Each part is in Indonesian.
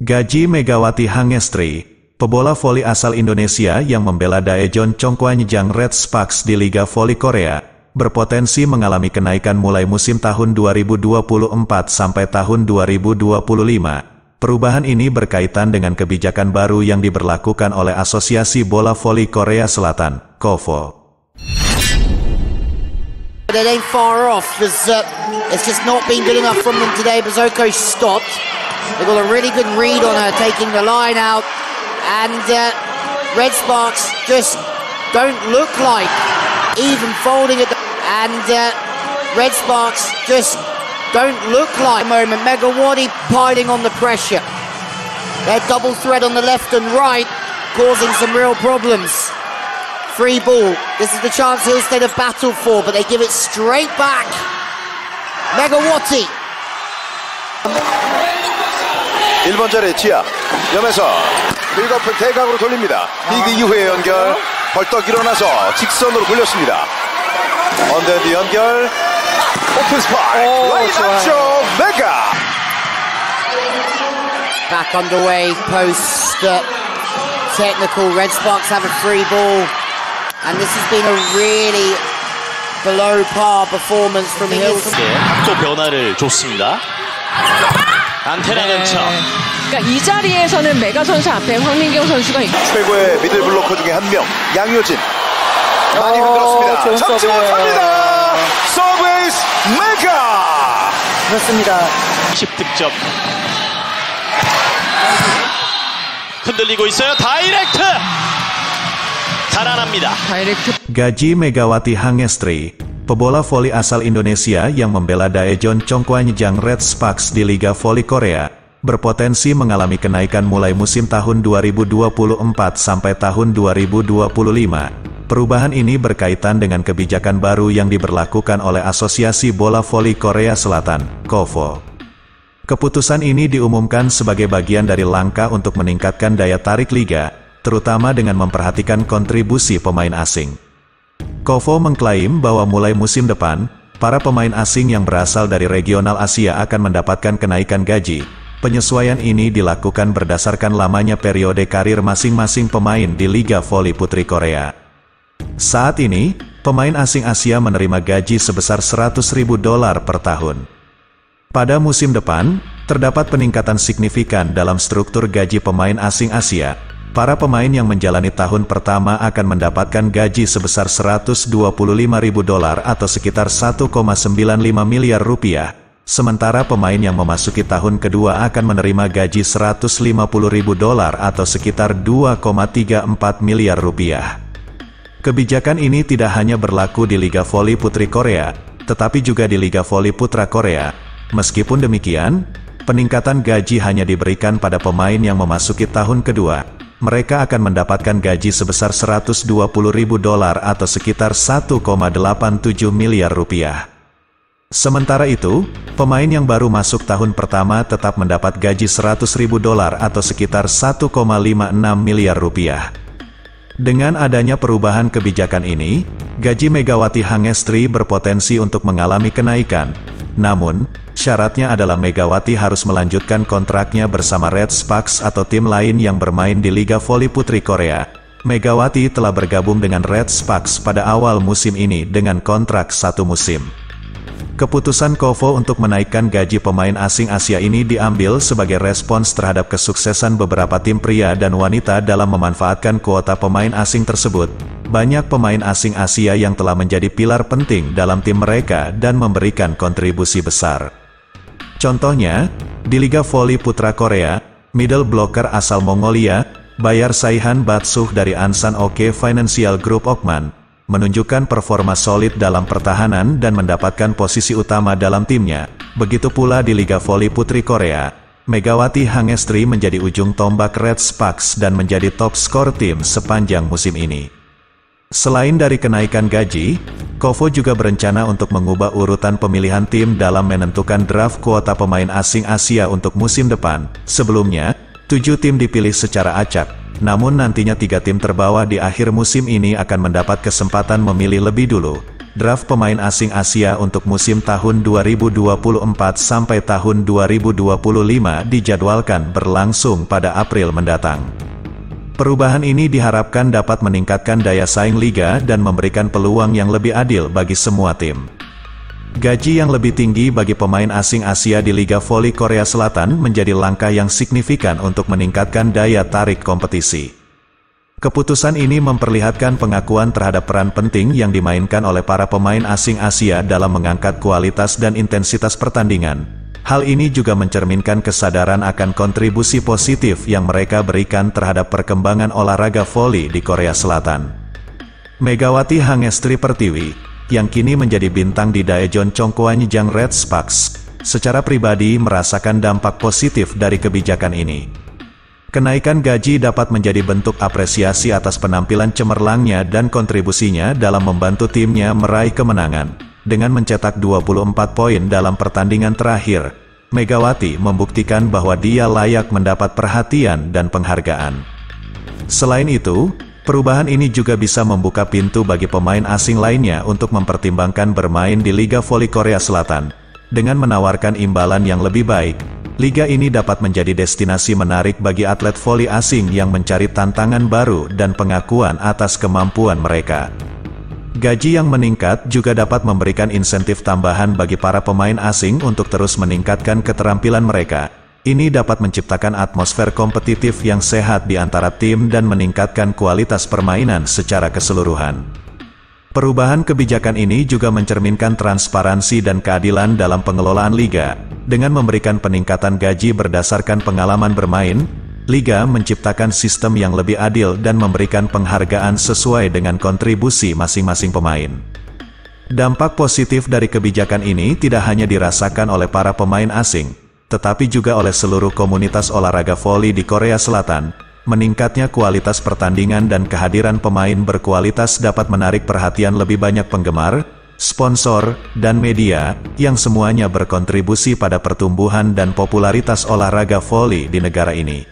Gaji Megawati Hangestri, pebola voli asal Indonesia yang membela Daejeon Jung Kwan Jang Red Sparks di Liga Voli Korea, berpotensi mengalami kenaikan mulai musim tahun 2024 sampai tahun 2025. Perubahan ini berkaitan dengan kebijakan baru yang diberlakukan oleh Asosiasi Bola Voli Korea Selatan, Kovo. They ain't far off. It's just not been good enough from them today. Bazoko stopped. They got a really good read on her, taking the line out, and Red Sparks just don't look like even folding it. And Red Sparks just don't look like. Moment, Megawati piling on the pressure. Their double threat on the left and right causing some real problems. Free ball. This is the chance Hillstead have battled for, but they give it straight back. Megawati. 1번절의 지압. 염에서 빌드업을 대각으로 돌립니다. 리그 이후의 연결. 벌떡 일어나서 직선으로 굴렸습니다. 언더핸드 연결. 오픈 스파이크. 라인 앞쪽 메가. Back underway. Post technical. Red Sparks have a free ball. And this has been a really below par performance from Hillstead. 각도 변화를 줬습니다. 안테나 연차. 그러니까 이 자리에서는 메가 선수 앞에 황민경 선수가 최고의 미들 블로커 중에 한 명, 양효진. 많이 흔들었습니다. 잡지 못합니다. 서브에이스 메가. 그렇습니다. 10득점. 흔들리고 있어요. 다이렉트. Gaji Megawati Hangestri, pebola voli asal Indonesia yang membela Daejeon Jung Kwan Jang Red Sparks di Liga Voli Korea, berpotensi mengalami kenaikan mulai musim tahun 2024 sampai tahun 2025. Perubahan ini berkaitan dengan kebijakan baru yang diberlakukan oleh Asosiasi Bola Voli Korea Selatan, Kovo. Keputusan ini diumumkan sebagai bagian dari langkah untuk meningkatkan daya tarik liga, terutama dengan memperhatikan kontribusi pemain asing. Kovo mengklaim bahwa mulai musim depan, para pemain asing yang berasal dari regional Asia akan mendapatkan kenaikan gaji. Penyesuaian ini dilakukan berdasarkan lamanya periode karir masing-masing pemain di Liga Voli Putri Korea. Saat ini, pemain asing Asia menerima gaji sebesar $100.000 per tahun. Pada musim depan, terdapat peningkatan signifikan dalam struktur gaji pemain asing Asia. Para pemain yang menjalani tahun pertama akan mendapatkan gaji sebesar $125.000 atau sekitar $1,95 miliar. Sementara pemain yang memasuki tahun kedua akan menerima gaji $150.000 atau sekitar $2,34 miliar. Kebijakan ini tidak hanya berlaku di Liga Voli Putri Korea, tetapi juga di Liga Voli Putra Korea. Meskipun demikian, peningkatan gaji hanya diberikan pada pemain yang memasuki tahun kedua. Mereka akan mendapatkan gaji sebesar $120.000 atau sekitar $1,87 miliar. Sementara itu, pemain yang baru masuk tahun pertama tetap mendapat gaji $100.000 atau sekitar $1,56 miliar. Dengan adanya perubahan kebijakan ini, gaji Megawati Hangestri berpotensi untuk mengalami kenaikan. Namun, syaratnya adalah Megawati harus melanjutkan kontraknya bersama Red Sparks atau tim lain yang bermain di Liga Voli Putri Korea. Megawati telah bergabung dengan Red Sparks pada awal musim ini dengan kontrak 1 musim. Keputusan Kovo untuk menaikkan gaji pemain asing Asia ini diambil sebagai respons terhadap kesuksesan beberapa tim pria dan wanita dalam memanfaatkan kuota pemain asing tersebut. Banyak pemain asing Asia yang telah menjadi pilar penting dalam tim mereka dan memberikan kontribusi besar. Contohnya, di Liga Voli Putra Korea, middle blocker asal Mongolia, Bayar Saihan Batsuh dari Ansan Oke Financial Group Okman, menunjukkan performa solid dalam pertahanan dan mendapatkan posisi utama dalam timnya. Begitu pula di Liga Voli Putri Korea, Megawati Hangestri menjadi ujung tombak Red Sparks dan menjadi top skor tim sepanjang musim ini. Selain dari kenaikan gaji, Kovo juga berencana untuk mengubah urutan pemilihan tim dalam menentukan draft kuota pemain asing Asia untuk musim depan. Sebelumnya, 7 tim dipilih secara acak, namun nantinya 3 tim terbawah di akhir musim ini akan mendapat kesempatan memilih lebih dulu. draft pemain asing Asia untuk musim tahun 2024 sampai tahun 2025 dijadwalkan berlangsung pada April mendatang. Perubahan ini diharapkan dapat meningkatkan daya saing liga dan memberikan peluang yang lebih adil bagi semua tim. Gaji yang lebih tinggi bagi pemain asing Asia di Liga Voli Korea Selatan menjadi langkah yang signifikan untuk meningkatkan daya tarik kompetisi. Keputusan ini memperlihatkan pengakuan terhadap peran penting yang dimainkan oleh para pemain asing Asia dalam mengangkat kualitas dan intensitas pertandingan. Hal ini juga mencerminkan kesadaran akan kontribusi positif yang mereka berikan terhadap perkembangan olahraga voli di Korea Selatan. Megawati Hangestri Pertiwi, yang kini menjadi bintang di Daejeon Jung Kwan Jang Red Sparks, secara pribadi merasakan dampak positif dari kebijakan ini. Kenaikan gaji dapat menjadi bentuk apresiasi atas penampilan cemerlangnya dan kontribusinya dalam membantu timnya meraih kemenangan. Dengan mencetak 24 poin dalam pertandingan terakhir, Megawati membuktikan bahwa dia layak mendapat perhatian dan penghargaan. Selain itu, perubahan ini juga bisa membuka pintu bagi pemain asing lainnya untuk mempertimbangkan bermain di Liga Voli Korea Selatan. Dengan menawarkan imbalan yang lebih baik, liga ini dapat menjadi destinasi menarik bagi atlet voli asing yang mencari tantangan baru dan pengakuan atas kemampuan mereka. Gaji yang meningkat juga dapat memberikan insentif tambahan bagi para pemain asing untuk terus meningkatkan keterampilan mereka. Ini dapat menciptakan atmosfer kompetitif yang sehat di antara tim dan meningkatkan kualitas permainan secara keseluruhan. Perubahan kebijakan ini juga mencerminkan transparansi dan keadilan dalam pengelolaan liga. Dengan memberikan peningkatan gaji berdasarkan pengalaman bermain, liga menciptakan sistem yang lebih adil dan memberikan penghargaan sesuai dengan kontribusi masing-masing pemain. Dampak positif dari kebijakan ini tidak hanya dirasakan oleh para pemain asing, tetapi juga oleh seluruh komunitas olahraga voli di Korea Selatan. Meningkatnya kualitas pertandingan dan kehadiran pemain berkualitas dapat menarik perhatian lebih banyak penggemar, sponsor, dan media, yang semuanya berkontribusi pada pertumbuhan dan popularitas olahraga voli di negara ini.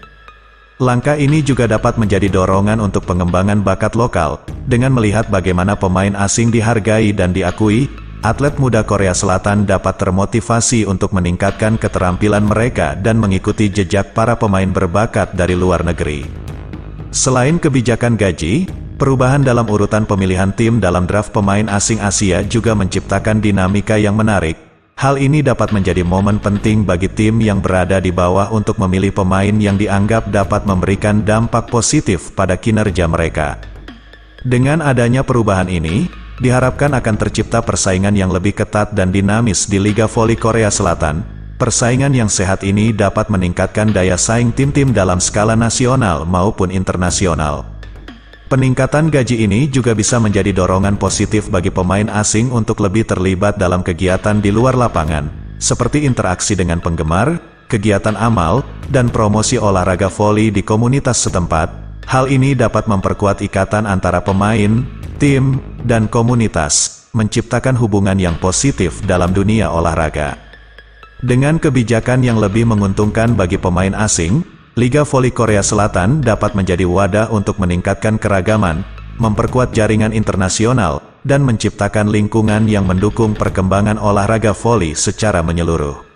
Langkah ini juga dapat menjadi dorongan untuk pengembangan bakat lokal. Dengan melihat bagaimana pemain asing dihargai dan diakui, atlet muda Korea Selatan dapat termotivasi untuk meningkatkan keterampilan mereka dan mengikuti jejak para pemain berbakat dari luar negeri. Selain kebijakan gaji, perubahan dalam urutan pemilihan tim dalam draft pemain asing Asia juga menciptakan dinamika yang menarik. Hal ini dapat menjadi momen penting bagi tim yang berada di bawah untuk memilih pemain yang dianggap dapat memberikan dampak positif pada kinerja mereka. Dengan adanya perubahan ini, diharapkan akan tercipta persaingan yang lebih ketat dan dinamis di Liga Voli Korea Selatan. Persaingan yang sehat ini dapat meningkatkan daya saing tim-tim dalam skala nasional maupun internasional. Peningkatan gaji ini juga bisa menjadi dorongan positif bagi pemain asing untuk lebih terlibat dalam kegiatan di luar lapangan, seperti interaksi dengan penggemar, kegiatan amal, dan promosi olahraga voli di komunitas setempat. Hal ini dapat memperkuat ikatan antara pemain, tim, dan komunitas, menciptakan hubungan yang positif dalam dunia olahraga. Dengan kebijakan yang lebih menguntungkan bagi pemain asing, Liga Voli Korea Selatan dapat menjadi wadah untuk meningkatkan keragaman, memperkuat jaringan internasional, dan menciptakan lingkungan yang mendukung perkembangan olahraga voli secara menyeluruh.